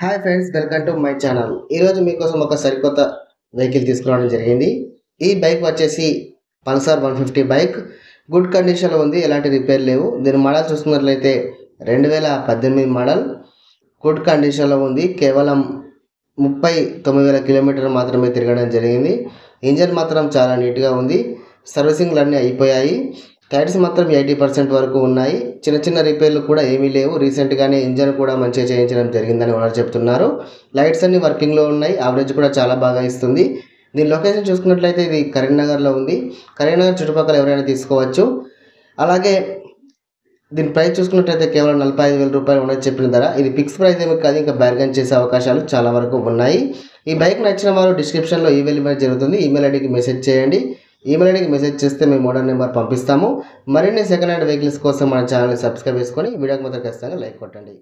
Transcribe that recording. Hi friends welcome to my channel सरకొత్త vehicle తీసుకురావడం జరిగింది। ఈ బైక్ వచ్చేసి పల్సర్ 150 బైక్ గుడ్ కండిషన్ లో ఉంది, ఎలాంటి రిపేర్ లేవు। దీని మోడల్ చూస్తున్నట్లయితే 2018 మోడల్ గుడ్ కండిషన్ లో ఉంది। కేవలం 39000 కిలోమీటర్ మాత్రమే తిరగడం జరిగింది। ఇంజన్ మాత్రం చాలా నీట్ గా ఉంది। సర్వీసింగ్లు అన్ని అయిపోయాయి। టైర్స్ మాత్రం 80% వరకు ఉన్నాయి। చిన్న చిన్న రిపేర్లు కూడా ఏమీ లేవు। రీసెంట్ గానే ఇంజన్ కూడా మంచిగా చేయించడం జరిగిందని ఓనర్ చెప్తున్నారు। లైట్స్ అన్ని వర్కింగ్ లో ఉన్నాయి। యావరేజ్ కూడా చాలా బాగా ఇస్తుంది। దీని లొకేషన్ చూసుకున్నట్లయితే ఇది కరీంనగర్ లో ఉంది। కరీంనగర్ చుట్టుపక్కల ఎవరైనా తీసుకోవచ్చు। అలాగే దీని ప్రైస్ చూసుకున్నట్లయితే కేవలం 45000 రూపాయలు ఓనర్ చెప్పిన ధర। ఇది ఫిక్స్ ప్రైస్ ఏమీ కాదు, ఇంకా బార్గెన్ చేసే అవకాశాలు చాలా వరకు ఉన్నాయి। ఈ బైక్ నచ్చిన వారు డిస్క్రిప్షన్ లో ఈమెయిల్ ఇవ్వడం జరుగుతుంది। ఈమెయిల్ ఐడికి మెసేజ్ చేయండి। ఈమెయిల్ ఐడికి మెసేజ్ చేస్తే మేము మోడల్ నెంబర్ పంపిస్తాము। మరిన్ని సెకండ్ హ్యాండ్ వెహికల్స్ కోసం మన ఛానల్ని సబ్స్క్రైబ్ చేసుకొని వీడియోకి మాత్రం ఖచ్చితంగా లైక్ కొట్టండి।